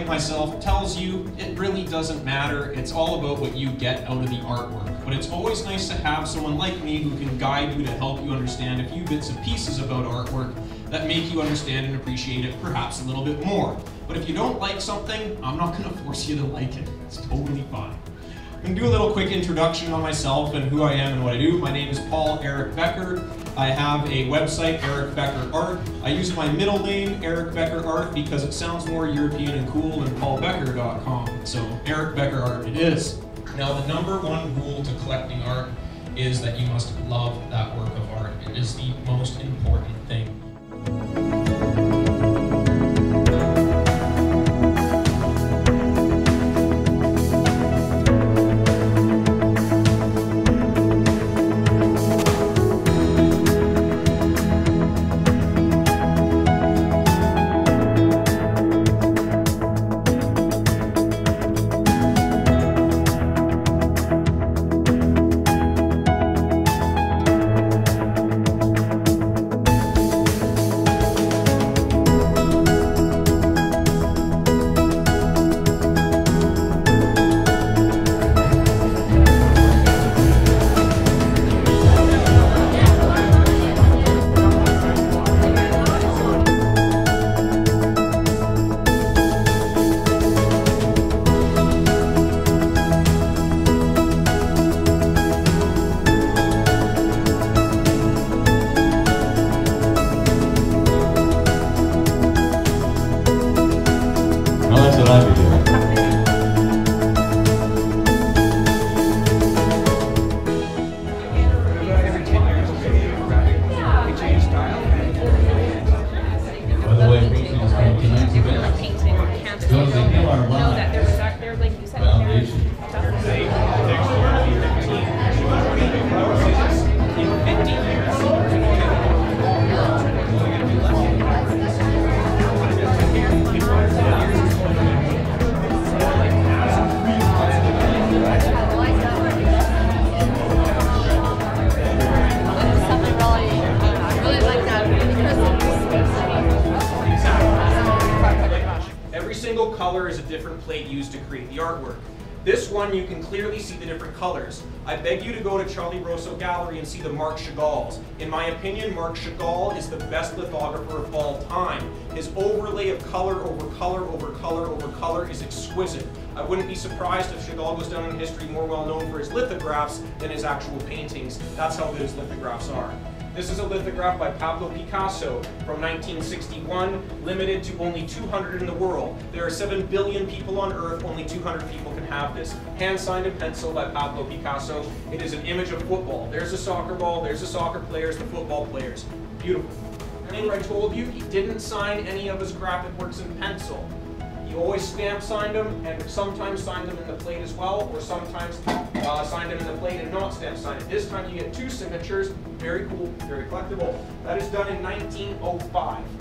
like myself tells you it really doesn't matter. It's all about what you get out of the artwork. But it's always nice to have someone like me who can guide you to help you understand a few bits and pieces about artwork that make you understand and appreciate it perhaps a little bit more. But if you don't like something, I'm not going to force you to like it. It's totally fine. I'm going to do a little quick introduction on myself and who I am and what I do. My name is Paul Eric Becker. I have a website, Eric Becker Art. I use my middle name, Eric Becker Art, because it sounds more European and cool than paulbecker.com. So Eric Becker Art it is. Now the #1 rule to collecting art is that you must love that work of art. It is the most important thing. Used to create the artwork. This one you can clearly see the different colors. I beg you to go to Chali-Rosso Gallery and see the Marc Chagalls. In my opinion, Marc Chagall is the best lithographer of all time. His overlay of color over color over color over color is exquisite. I wouldn't be surprised if Chagall goes down in history more well known for his lithographs than his actual paintings. That's how good his lithographs are. This is a lithograph by Pablo Picasso from 1961, limited to only 200 in the world. There are 7 billion people on Earth, only 200 people can have this. Hand-signed in pencil by Pablo Picasso. It is an image of football. There's a soccer ball, there's the soccer players, the football players. Beautiful. Remember I told you, he didn't sign any of his graphic works in pencil. He always stamp signed them, and sometimes signed them in the plate as well, or sometimes signed them in the plate and not stamp signed it. This time you get 2 signatures. Very cool, very collectible. That is done in 1905.